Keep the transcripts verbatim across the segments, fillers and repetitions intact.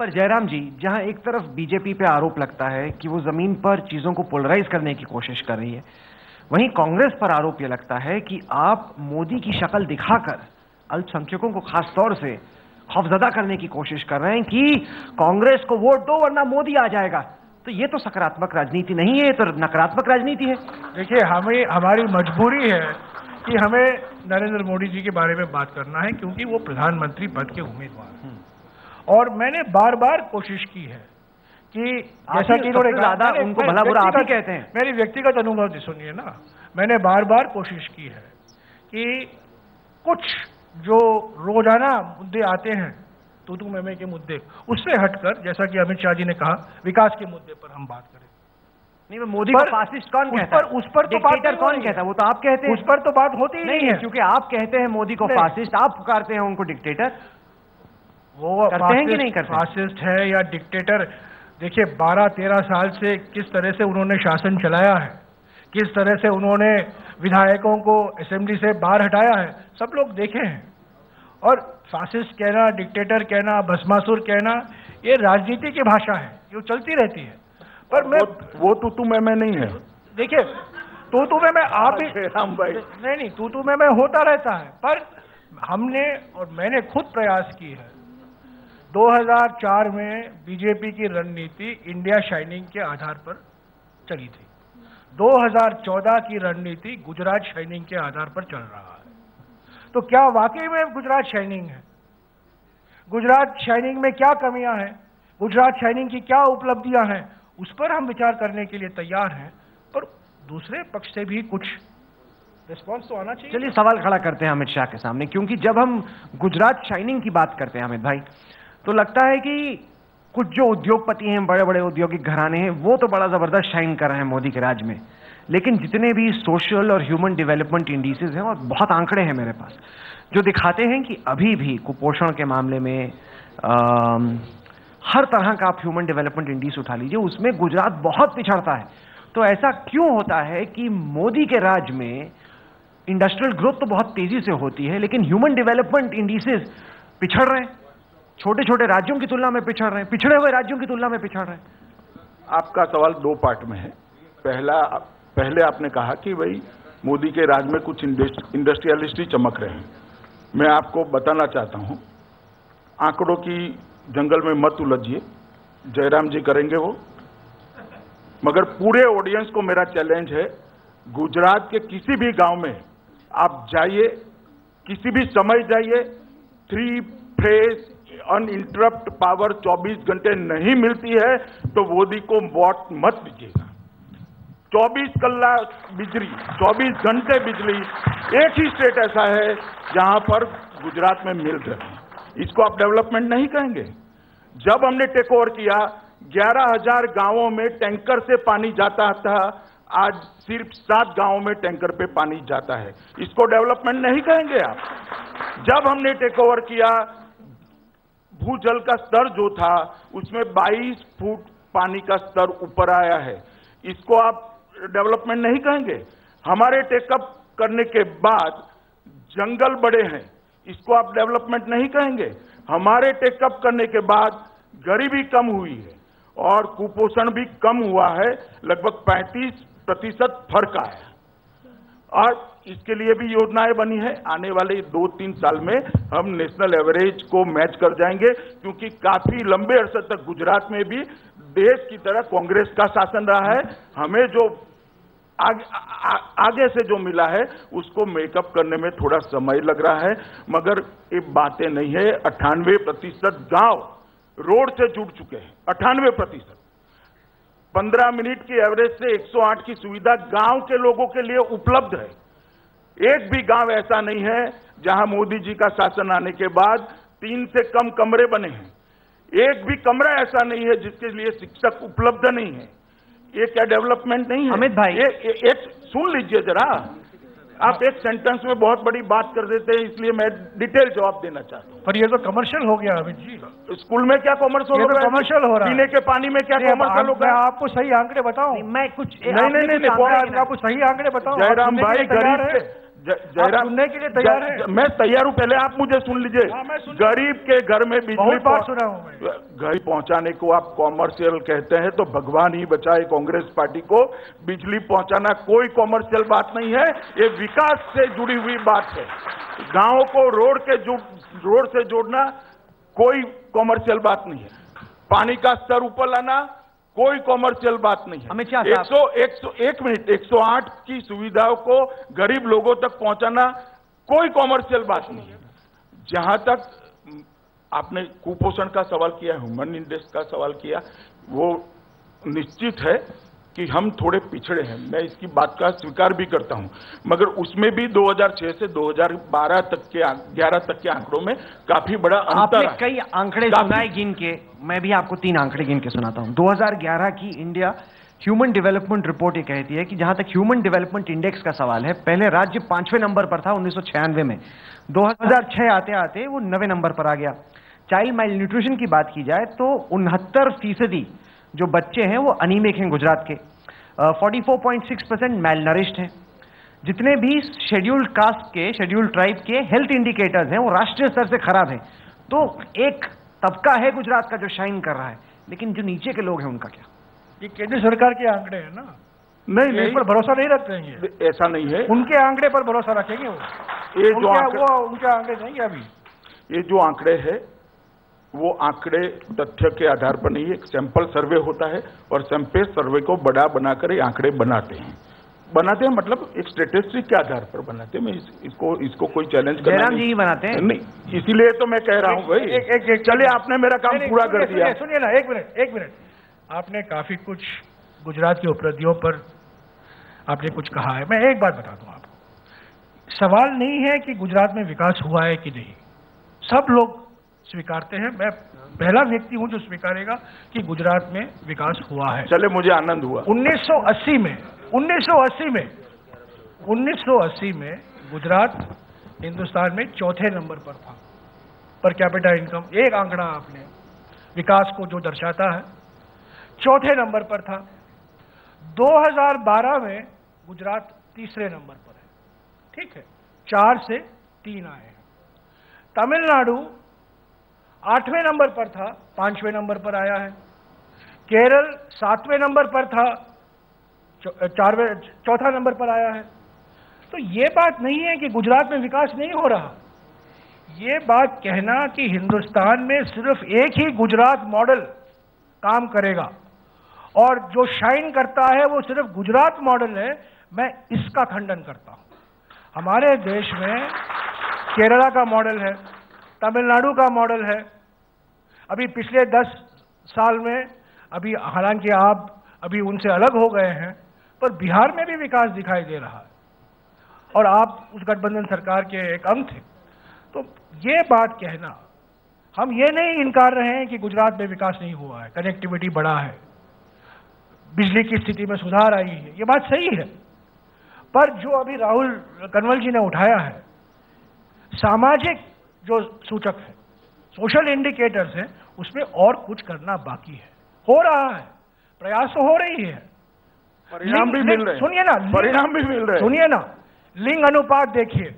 पर जयराम जी, जहां एक तरफ बीजेपी पे आरोप लगता है कि वो जमीन पर चीजों को पोलराइज करने की कोशिश कर रही है, वहीं कांग्रेस पर आरोप ये लगता है कि आप मोदी की शक्ल दिखाकर अल्पसंख्यकों को खासतौर से खौफजदा करने की कोशिश कर रहे हैं कि कांग्रेस को वोट दो वरना मोदी आ जाएगा। तो ये तो सकारात्मक राजनीति नहीं है, ये तो नकारात्मक राजनीति है। देखिए, हमें हमारी मजबूरी है कि हमें नरेंद्र मोदी जी के बारे में बात करना है, क्योंकि वो प्रधानमंत्री पद के उम्मीदवार हैं। और मैंने बार बार कोशिश की है कि जैसा कि उन्होंने दादा उनको भला बुरा आप ही कहते हैं, मेरी व्यक्तिगत अनुभव सुनिए ना, मैंने बार बार कोशिश की है कि कुछ जो रोजाना मुद्दे आते हैं तो तू मेमे के मुद्दे, उससे हटकर जैसा कि अमित शाह जी ने कहा, विकास के मुद्दे पर हम बात करें। नहीं, मोदी को फासिस्ट कौन कहता है? उस पर तो बात कौन कहता है? वो तो आप कहते हैं। उस पर तो बात होती ही नहीं है, क्योंकि आप कहते हैं मोदी को फासिस्ट, आप पुकारते हैं उनको डिक्टेटर। वो करते हैं कि नहीं करते? फासिस्ट है या डिक्टेटर, देखिए बारह तेरह साल से किस तरह से उन्होंने शासन चलाया है, किस तरह से उन्होंने विधायकों को असेंबली से बाहर हटाया है, सब लोग देखे हैं। और फासिस्ट कहना, डिक्टेटर कहना, भस्मासुर कहना, ये राजनीति की भाषा है जो चलती रहती है। पर मैं वो तू तू मैं मैं नहीं है। देखिए, तू तू मैं मैं आप भाई नहीं नहीं तू तू मैं मैं होता रहता है, पर हमने और मैंने खुद प्रयास की है। दो हज़ार चार में बीजेपी की रणनीति इंडिया शाइनिंग के आधार पर चली थी, दो हज़ार चौदह की रणनीति गुजरात शाइनिंग के आधार पर चल रहा है। तो क्या वाकई में गुजरात शाइनिंग है? गुजरात शाइनिंग में क्या कमियां हैं, गुजरात शाइनिंग की क्या उपलब्धियां हैं, उस पर हम विचार करने के लिए तैयार हैं। पर दूसरे पक्ष से भी कुछ रिस्पॉन्स तो आना चाहिए। चलिए सवाल खड़ा करते हैं अमित शाह के सामने, क्योंकि जब हम गुजरात शाइनिंग की बात करते हैं अमित भाई, तो लगता है कि कुछ जो उद्योगपति हैं, बड़े बड़े औद्योगिक घराने हैं, वो तो बड़ा ज़बरदस्त शाइन कर रहे हैं मोदी के राज में, लेकिन जितने भी सोशल और ह्यूमन डेवलपमेंट इंडिसेस हैं, और बहुत आंकड़े हैं मेरे पास जो दिखाते हैं कि अभी भी कुपोषण के मामले में आ, हर तरह का आप ह्यूमन डेवलपमेंट इंडिस उठा लीजिए, उसमें गुजरात बहुत पिछड़ता है। तो ऐसा क्यों होता है कि मोदी के राज में इंडस्ट्रियल ग्रोथ तो बहुत तेज़ी से होती है, लेकिन ह्यूमन डेवलपमेंट इंडिसेस पिछड़ रहे हैं, छोटे छोटे राज्यों की तुलना में पिछड़ रहे हैं, पिछड़े हुए राज्यों की तुलना में पिछड़ रहे हैं। आपका सवाल दो पार्ट में है। पहला, पहले आपने कहा कि भाई मोदी के राज में कुछ इंडस्ट्रियलिस्ट ही चमक रहे हैं। मैं आपको बताना चाहता हूं, आंकड़ों की जंगल में मत उलझिए, जयराम जी करेंगे वो, मगर पूरे ऑडियंस को मेरा चैलेंज है, गुजरात के किसी भी गाँव में आप जाइए, किसी भी समय जाइए, थ्री फेज अनइंटरप्ट पावर चौबीस घंटे नहीं मिलती है, तो मोदी को वोट मत दीजिएगा। चौबीस घंटे बिजली, चौबीस घंटे बिजली, एक ही स्टेट ऐसा है जहां पर गुजरात में मिल रही है। इसको आप डेवलपमेंट नहीं कहेंगे। जब हमने टेक ओवर किया, ग्यारह हज़ार गांवों में टैंकर से पानी जाता था, आज सिर्फ सात गांवों में टैंकर पे पानी जाता है। इसको डेवलपमेंट नहीं कहेंगे आप। जब हमने टेक ओवर किया, भूजल का स्तर जो था उसमें बाईस फुट पानी का स्तर ऊपर आया है। इसको आप डेवलपमेंट नहीं कहेंगे। हमारे टेकअप करने के बाद जंगल बड़े हैं, इसको आप डेवलपमेंट नहीं कहेंगे। हमारे टेकअप करने के बाद गरीबी कम हुई है और कुपोषण भी कम हुआ है, लगभग पैंतीस प्रतिशत फर्क आया। और इसके लिए भी योजनाएं बनी है। आने वाले दो तीन साल में हम नेशनल एवरेज को मैच कर जाएंगे, क्योंकि काफी लंबे अरसे तक गुजरात में भी देश की तरह कांग्रेस का शासन रहा है। हमें जो आग, आ, आगे से जो मिला है उसको मेकअप करने में थोड़ा समय लग रहा है, मगर ये बातें नहीं है। अट्ठानवे प्रतिशत गाँव रोड से जुड़ चुके हैं, अट्ठानवे प्रतिशत। पंद्रह मिनट की एवरेज से एक सौ आठ की सुविधा गांव के लोगों के लिए उपलब्ध है। एक भी गांव ऐसा नहीं है जहां मोदी जी का शासन आने के बाद तीन से कम कमरे बने हैं। एक भी कमरा ऐसा नहीं है जिसके लिए शिक्षक उपलब्ध नहीं है। ये क्या डेवलपमेंट नहीं है? अमित भाई, ए, ए, एक सुन लीजिए जरा, आप एक सेंटेंस में बहुत बड़ी बात कर देते हैं, इसलिए मैं डिटेल जवाब देना चाहता हूँ। पर ये तो कमर्शियल हो गया अमित जी। स्कूल में क्या कॉमर्शियल हो रहा है? कमर्शियल हो रहा है। पीने के पानी में क्या कॉमर्शियल हो गया? आपको सही आंकड़े बताऊं? मैं कुछ नहीं नहीं नहीं आपको सही आंकड़े बताऊं। जयराम भाई, गरीब जयराम सुनने के लिए तैयार है? मैं तैयार हूँ, पहले आप मुझे सुन लीजिए। गरीब के घर में बिजली गरीब पहुँचाने को आप कॉमर्शियल कहते हैं, तो भगवान ही बचाए कांग्रेस पार्टी को। बिजली पहुँचाना कोई कॉमर्शियल बात नहीं है, ये विकास से जुड़ी हुई बात है। गाँव को रोड के रोड से जोड़ना कोई कॉमर्शियल बात नहीं है। पानी का स्तर ऊपर लाना कोई कॉमर्शियल बात नहीं है। अमित शाह एक सौ एक सौ एक मिनट एक सौ आठ की सुविधाओं को गरीब लोगों तक पहुंचाना कोई कॉमर्शियल बात नहीं है। जहां तक आपने कुपोषण का सवाल किया, ह्यूमन इंडेक्स का सवाल किया, वो निश्चित है कि हम थोड़े पिछड़े हैं, मैं इसकी बात का स्वीकार भी करता हूं, मगर उसमें भी दो हज़ार छह से दो हज़ार बारह तक के ग्यारह तक के आंकड़ों में काफी बड़ा अंतर है। कई आंकड़े सुनाए गिन के, मैं भी आपको तीन आंकड़े गिन के सुनाता हूं। दो हज़ार ग्यारह की इंडिया ह्यूमन डेवलपमेंट रिपोर्ट ये कहती है कि जहां तक ह्यूमन डेवलपमेंट इंडेक्स का सवाल है, पहले राज्य पांचवें नंबर पर था उन्नीस सौ छियानवे में, दो हजार छह आते आते वो नवे नंबर पर आ गया। चाइल्ड माइल न्यूट्रिशन की बात की जाए तो उनहत्तर फीसदी जो बच्चे हैं वो अनीमिक हैं गुजरात के, चौवालीस point six percent male nourished हैं। जितने भी शेड्यूल्ड कास्ट के, शेड्यूल्ड ट्राइब के हेल्थ इंडिकेटर्स हैं वो राष्ट्रीय स्तर से खराब हैं। तो एक तबका है गुजरात का जो शाइन कर रहा है, लेकिन जो नीचे के लोग हैं उनका क्या? ये केंद्र सरकार के आंकड़े हैं ना, नहीं नहीं पर भरोसा नहीं रखेंगे, ऐसा नहीं है। उनके आंकड़े पर भरोसा रखेंगे वो, ये जो आंकड़े, वो उनके आंकड़े नहीं, अभी ये जो आंकड़े है वो आंकड़े तथ्य के आधार पर नहीं, एक सैंपल सर्वे होता है और सैंपल सर्वे को बड़ा बनाकर आंकड़े बनाते हैं बनाते हैं मतलब एक स्टेटिस्टिक के आधार पर बनाते हैं। मैं इस, इसको इसको कोई चैलेंज करना नहीं, जी बनाते हैं नहीं, इसीलिए तो मैं कह रहा हूँ भाई। एक, एक, एक, चले आपने मेरा काम पूरा कर दिया। सुनिए ना, एक मिनट एक मिनट आपने काफी कुछ गुजरात की उपलब्धियों पर आपने कुछ कहा है। मैं एक बात बता दूं आपको, सवाल नहीं है कि गुजरात में विकास हुआ है कि नहीं, सब लोग स्वीकारते हैं। मैं पहला व्यक्ति हूं जो स्वीकारेगा कि गुजरात में विकास हुआ है। चले, मुझे आनंद हुआ। उन्नीस सौ अस्सी में उन्नीस सौ अस्सी में गुजरात हिंदुस्तान में चौथे नंबर पर था पर कैपिटा इनकम। एक आंकड़ा आपने विकास को जो दर्शाता है, चौथे नंबर पर था। दो हज़ार बारह में गुजरात तीसरे नंबर पर है, ठीक है, चार से तीन आए हैं। तमिलनाडु आठवें नंबर पर था, पांचवें नंबर पर आया है। केरल सातवें नंबर पर था, चारवें चौथा नंबर पर आया है। तो ये बात नहीं है कि गुजरात में विकास नहीं हो रहा। ये बात कहना कि हिंदुस्तान में सिर्फ एक ही गुजरात मॉडल काम करेगा और जो शाइन करता है वो सिर्फ गुजरात मॉडल है, मैं इसका खंडन करता हूँ। हमारे देश में केरला का मॉडल है, तमिलनाडु का मॉडल है, अभी पिछले दस साल में, अभी हालांकि आप अभी उनसे अलग हो गए हैं, पर बिहार में भी विकास दिखाई दे रहा है और आप उस गठबंधन सरकार के एक अंग थे। तो ये बात कहना, हम ये नहीं इनकार रहे हैं कि गुजरात में विकास नहीं हुआ है, कनेक्टिविटी बढ़ा है, बिजली की स्थिति में सुधार आई है, ये बात सही है। पर जो अभी राहुल कन्वल जी ने उठाया है, सामाजिक जो सूचक है, सोशल इंडिकेटर्स हैं, उसमें और कुछ करना बाकी है। हो रहा है, प्रयास हो रही है, परिणाम भी मिल रहे हैं। सुनिए ना, परिणाम भी मिल रहे हैं। सुनिए ना, लिंग अनुपात देखिए,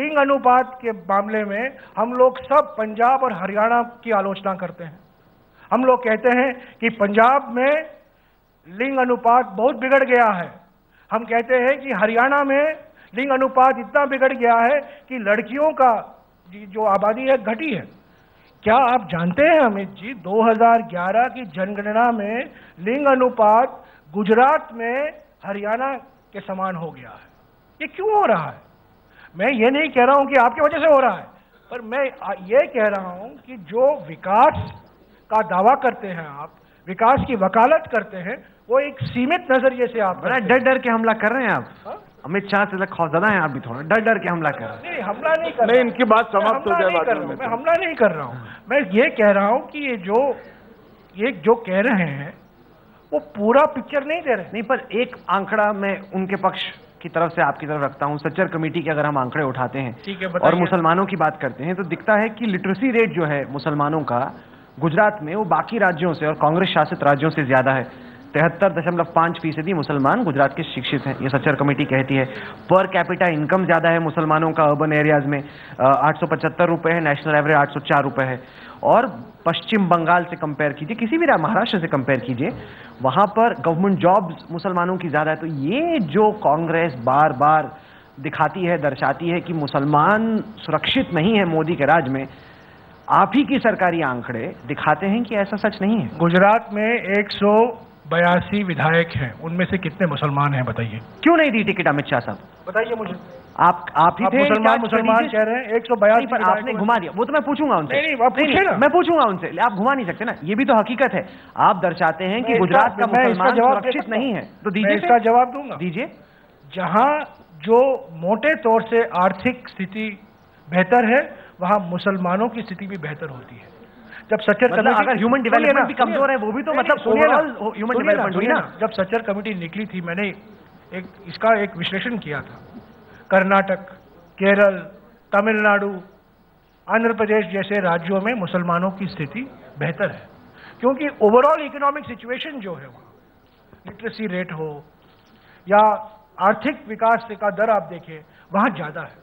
लिंग अनुपात के मामले में हम लोग सब पंजाब और हरियाणा की आलोचना करते हैं। हम लोग कहते हैं कि पंजाब में लिंग अनुपात बहुत बिगड़ गया है, हम कहते हैं कि हरियाणा में लिंग अनुपात इतना बिगड़ गया है कि लड़कियों का जो आबादी है घटी है। क्या आप जानते हैं अमित जी, दो हज़ार ग्यारह की जनगणना में लिंग अनुपात गुजरात में हरियाणा के समान हो गया है। ये क्यों हो रहा है? मैं ये नहीं कह रहा हूं कि आपके वजह से हो रहा है, पर मैं ये कह रहा हूं कि जो विकास का दावा करते हैं आप, विकास की वकालत करते हैं, वो एक सीमित नजरिए से आप बड़ा डर डर के हमला कर रहे हैं आप। हा? अमित शाह से खौफ ज्यादा है, आप भी थोड़ा डर डर के हमला कर रहे हैं। नहीं, हमला नहीं कर रहा हूं, इनकी बात समाप्त हो जाए, मैं हमला नहीं कर रहा हूं। मैं ये कह रहा हूं कि ये जो ये जो कह रहे हैं वो पूरा पिक्चर नहीं दे रहे। नहीं, पर एक आंकड़ा मैं उनके पक्ष की तरफ से आपकी तरफ रखता हूँ। सचर कमेटी के अगर हम आंकड़े उठाते हैं और मुसलमानों की बात करते हैं तो दिखता है कि लिटरेसी रेट जो है मुसलमानों का गुजरात में, वो बाकी राज्यों से और कांग्रेस शासित राज्यों से ज्यादा है। तिहत्तर दशमलव पाँच फीसदी मुसलमान गुजरात के शिक्षित हैं, ये सचर कमेटी कहती है। पर कैपिटा इनकम ज़्यादा है मुसलमानों का अर्बन एरियाज़ में, आठ सौ पचहत्तर रुपये है, नेशनल एवरेज आठ सौ चार रुपये है। और पश्चिम बंगाल से कंपेयर कीजिए, किसी भी महाराष्ट्र से कंपेयर कीजिए, वहाँ पर गवर्नमेंट जॉब्स मुसलमानों की ज़्यादा है। तो ये जो कांग्रेस बार बार दिखाती है, दर्शाती है कि मुसलमान सुरक्षित नहीं है मोदी के राज में, आप ही की सरकारी आंकड़े दिखाते हैं कि ऐसा सच नहीं है। गुजरात में एक सौ बयासी विधायक हैं, उनमें से कितने मुसलमान हैं बताइए? क्यों नहीं दी टिकट अमित शाह साहब, बताइए मुझे। आप आप ही आप थे मुसलमान मुसलमान कह रहे हैं एक सौ बयासी पर आपने घुमा दिया। वो तो मैं पूछूंगा उनसे, नहीं, नहीं, नहीं, नहीं, मैं पूछूंगा उनसे। आप घुमा नहीं सकते ना, ये भी तो हकीकत है। आप दर्शाते हैं कि गुजरात का मुसलमान सुरक्षित नहीं है, तो दीजिए इसका जवाब। दूंगा, दीजिए। जहाँ जो मोटे तौर से आर्थिक स्थिति बेहतर है वहाँ मुसलमानों की स्थिति भी बेहतर होती है। जब सचर मतलब कमेटी, अगर ह्यूमन डेवलपमेंट भी कमजोर है वो भी तो मतलब ओवरऑल ह्यूमन डेवलपमेंट हुई ना। जब सचर कमेटी निकली थी मैंने एक इसका एक विश्लेषण किया था। कर्नाटक, केरल, तमिलनाडु, आंध्र प्रदेश जैसे राज्यों में मुसलमानों की स्थिति बेहतर है, क्योंकि ओवरऑल इकोनॉमिक सिचुएशन जो है वहाँ लिटरेसी रेट हो या आर्थिक विकास का दर आप देखिए वहाँ ज़्यादा है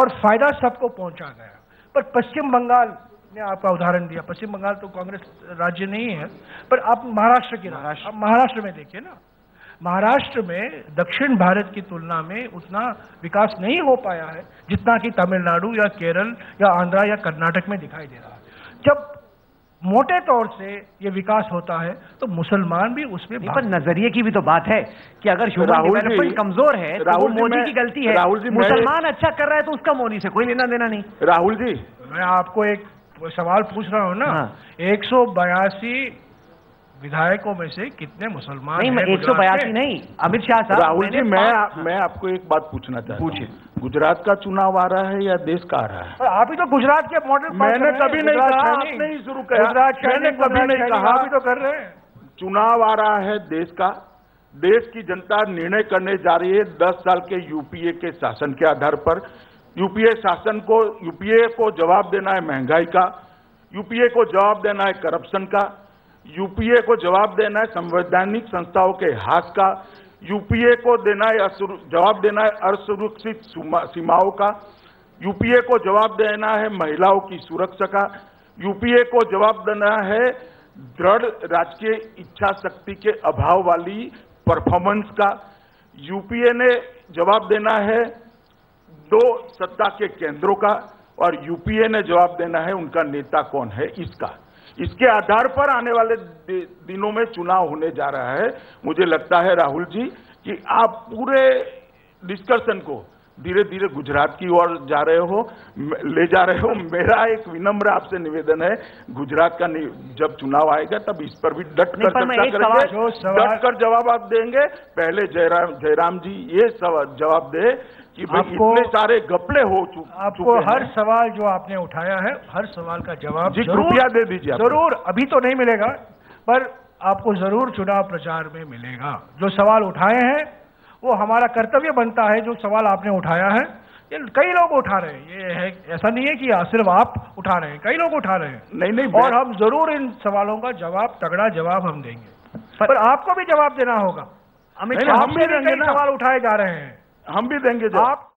और फायदा सबको पहुंचा गया। पर पश्चिम बंगाल ने आपका उदाहरण दिया, पश्चिम बंगाल तो कांग्रेस राज्य नहीं है, पर आप महाराष्ट्र के महाराष्ट्र आप महाराष्ट्र में देखिए ना, महाराष्ट्र में दक्षिण भारत की तुलना में उतना विकास नहीं हो पाया है जितना कि तमिलनाडु या केरल या आंध्रा या कर्नाटक में दिखाई दे रहा है। जब मोटे तौर से ये विकास होता है तो मुसलमान भी उसमें, पर नजरिए की भी तो बात है कि अगर ह्यूमन डेवलपमेंट कमजोर है तो वो मोदी की गलती है, मुसलमान अच्छा कर रहा है तो उसका मोदी से कोई लेना देना नहीं। राहुल जी, मैं आपको एक सवाल पूछ रहा हूँ ना, एक सौ बयासी विधायकों में से कितने मुसलमान? नहीं, एक सौ बयासी नहीं अमित शाह साहब। राहुल जी, मैं मैं आपको एक बात पूछना चाहता हूं। पूछिए। गुजरात का चुनाव आ रहा है या देश का आ रहा है? आप ही तो गुजरात के मॉडल। मैंने कभी नहीं कहा, आपने ही शुरू किया, मैंने कभी नहीं कहा, आप ही तो कर रहे हैं। चुनाव आ रहा है देश का, देश की जनता निर्णय करने जा रही है दस साल के यूपीए के शासन के आधार पर। यूपीए शासन को यूपीए को जवाब देना है महंगाई का, यूपीए को जवाब देना है करप्शन का, यूपीए को जवाब देना है संवैधानिक संस्थाओं के हाथ का, यूपीए को देना है जवाब देना है असुरक्षित सीमाओं का, यूपीए को जवाब देना है महिलाओं की सुरक्षा का, यूपीए को जवाब देना है दृढ़ राजकीय इच्छा शक्ति के अभाव वाली परफॉर्मेंस का, यूपीए ने जवाब देना है दो सत्ता के केंद्रों का, और यूपीए ने जवाब देना है उनका नेता कौन है इसका। इसके आधार पर आने वाले दिनों में चुनाव होने जा रहा है। मुझे लगता है राहुल जी कि आप पूरे डिस्कशन को धीरे धीरे गुजरात की ओर जा रहे हो, ले जा रहे हो। मेरा एक विनम्र आपसे निवेदन है, गुजरात का जब चुनाव आएगा तब इस पर भी डट कर चर्चा करेंगे, डट कर जवाब आप देंगे। पहले जयराम जयराम जी ये जवाब दे कि इतने सारे गपले हो चुके हैं। आपको हर सवाल जो आपने उठाया है, हर सवाल का जवाब कृपया दे दीजिए। जरूर, अभी तो नहीं मिलेगा पर आपको जरूर चुनाव प्रचार में मिलेगा। जो सवाल उठाए हैं वो हमारा कर्तव्य बनता है। जो सवाल आपने उठाया है ये कई लोग उठा रहे हैं, ये है, ऐसा नहीं है कि सिर्फ आप उठा रहे हैं, कई लोग उठा रहे हैं। नहीं नहीं, और हम जरूर इन सवालों का जवाब, तगड़ा जवाब हम देंगे, पर आपको भी जवाब देना होगा। अमित शाह, हम भी सवाल उठाए जा रहे हैं, हम भी देंगे जवाब।